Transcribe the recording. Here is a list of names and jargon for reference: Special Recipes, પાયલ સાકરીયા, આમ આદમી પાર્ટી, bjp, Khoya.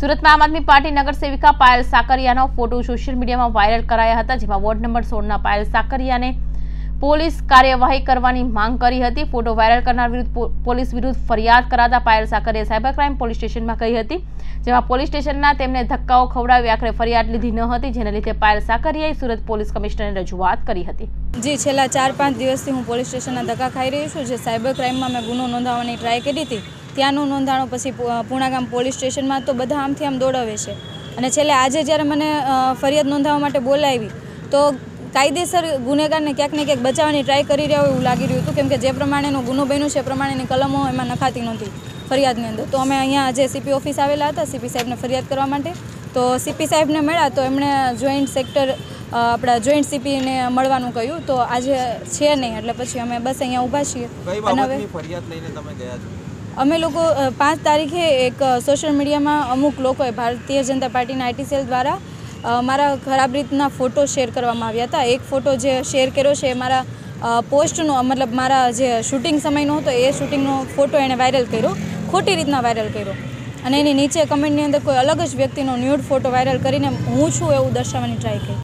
सूरत में आम आदमी पार्टी नगर सेविका पायल साकरियाનો फोटो सोशियल मीडिया में वायरल कराया था, जेमा वोर्ड नंबर 16 पायल साकरिया ने पुलिस कार्यवाही करने की मांग करी थी। फोटो वायरल करना विरुद्ध पुलिस विरुद्ध फरियाद कराता Payal Sakariya cyber crime police station में कही थी, जेमा पुलिस स्टेशन ना तेमने धक्काओ खवड़ावी आखरे फरियाद लीधी न हती, जेने लीधे पायल साकरियाए सूरत पुलिस कमिश्नर ने रजूआत करी थी। जी छेल्ला 4-5 दिवसथी हूँ पोलीस स्टेशन धक्का खाई रही छूँ। जो साइबर क्राइम में मैं गुनो नोंधावानी ट्राय करी थी, त्यानु नोंधाणो पछी पूर्णागाम पोलीस स्टेशन में तो बधा आमथी आम दौड़ावे छे, अने छेल्ले आजे ज्यारे मने फरियाद नोंधाववा माटे बोलावी तो कायदेसर गुनेगारने क्यांक ने क्यांक बचाववानी ट्राय करी रह्या होय एवुं लागी रह्युं हतुं, केम के जे प्रमाणेनो गुनो बन्यो छे प्रमाणेनी कलमो एमां नखाती नहोती फरियादनी अंदर। तो अमे अहींया जे सीपी ऑफिस आवेला हता सीपी साहेबने फरियाद करवा माटे, तो सीपी साहेबने मळ्या तो एमणे जोइंट सेक्टर अपना जॉइंट सीपी ने मळवानुं कह्युं, तो आज छे नहीं एटले पछी अमे बस अहींया ऊभा छीए। हवे फरियाद लईने तमे गया छो? अमे लोग 5 तारीखे एक सोशल मीडिया में अमुक लोग Bharatiya Janata party IT cell द्वारा मारा खराब रीतना फोटो शेर करवामां आव्या था। एक फोटो जो शेर कर्यो छे मारा पोस्टनो मतलब मारा जो शूटिंग समयनो तो ए शूटिंगनो फोटो एने वायरल कर्यो, खोटी रीतना वायरल कर्यो अने एनी नीचे कमेंटनी अंदर कोई अलग ज व्यक्तिनो न्यूड फोटो वायरल करीने हूँ छूँ एवुं दर्शाववानी ट्राय करी।